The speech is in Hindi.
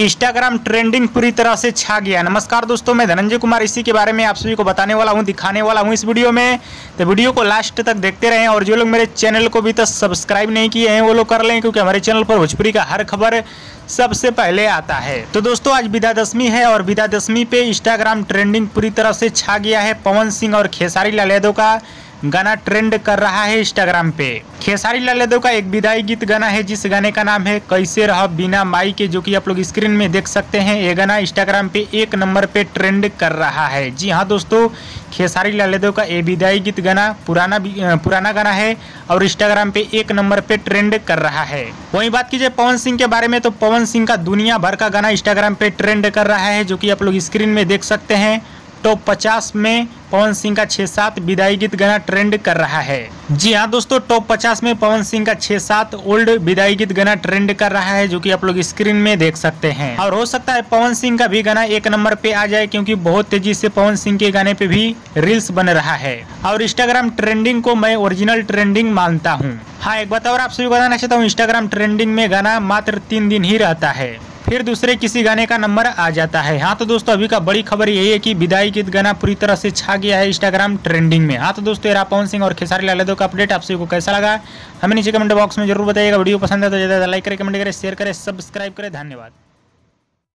इंस्टाग्राम ट्रेंडिंग पूरी तरह से छा गया। नमस्कार दोस्तों, मैं धनंजय कुमार इसी के बारे में आप सभी को बताने वाला हूं, दिखाने वाला हूं इस वीडियो में। तो वीडियो को लास्ट तक देखते रहें और जो लोग मेरे चैनल को अभी तक सब्सक्राइब नहीं किए हैं वो लोग कर लें, क्योंकि हमारे चैनल पर भोजपुरी का हर खबर सबसे पहले आता है। तो दोस्तों, आज विदा दशमी है और विदा दशमी पे इंस्टाग्राम ट्रेंडिंग पूरी तरह से छा गया है। पवन सिंह और खेसारी लाल यादव का गाना ट्रेंड कर रहा है इंस्टाग्राम पे। खेसारी लाल यादव का एक विदाई गीत गाना है, जिस गाने का नाम है कैसे रहा बिना माई के, जो कि आप लोग स्क्रीन में देख सकते हैं। ये गाना इंस्टाग्राम पे एक नंबर पे ट्रेंड कर रहा है। जी हाँ दोस्तों, खेसारी लाल यादव का ये विदाई गीत गाना पुराना गाना है और इंस्टाग्राम पे एक नंबर पे ट्रेंड कर रहा है। वहीं बात कीजिए पवन सिंह के बारे में, तो पवन सिंह का दुनिया भर का गाना इंस्टाग्राम पे ट्रेंड कर रहा है, जो कि आप लोग स्क्रीन में देख सकते हैं। टॉप 50 में पवन सिंह का 6-7 विदाई गीत गाना ट्रेंड कर रहा है। जी हाँ दोस्तों, टॉप 50 में पवन सिंह का 6-7 ओल्ड विदाई गीत गाना ट्रेंड कर रहा है, जो कि आप लोग स्क्रीन में देख सकते हैं। और हो सकता है पवन सिंह का भी गाना एक नंबर पे आ जाए, क्योंकि बहुत तेजी से पवन सिंह के गाने पे भी रील्स बन रहा है। और इंस्टाग्राम ट्रेंडिंग को मैं ओरिजिनल ट्रेंडिंग मानता हूँ। हाँ, एक बात और आप सभी को बताना चाहता हूँ, इंस्टाग्राम ट्रेंडिंग में गाना मात्र 3 दिन ही रहता है, फिर दूसरे किसी गाने का नंबर आ जाता है। हाँ तो दोस्तों, अभी का बड़ी खबर यही है कि विदाई गीत गाना पूरी तरह से छा गया है इंस्टाग्राम ट्रेंडिंग में। हाँ तो दोस्तों, ये पवन सिंह और खेसारी लाल यादव का अपडेट आप सभी को कैसा लगा हमें नीचे कमेंट बॉक्स में जरूर बताइएगा। वीडियो पसंद है तो ज़्यादा लाइक करें, कमेंट करें, शेयर करें, सब्सक्राइब करें। धन्यवाद।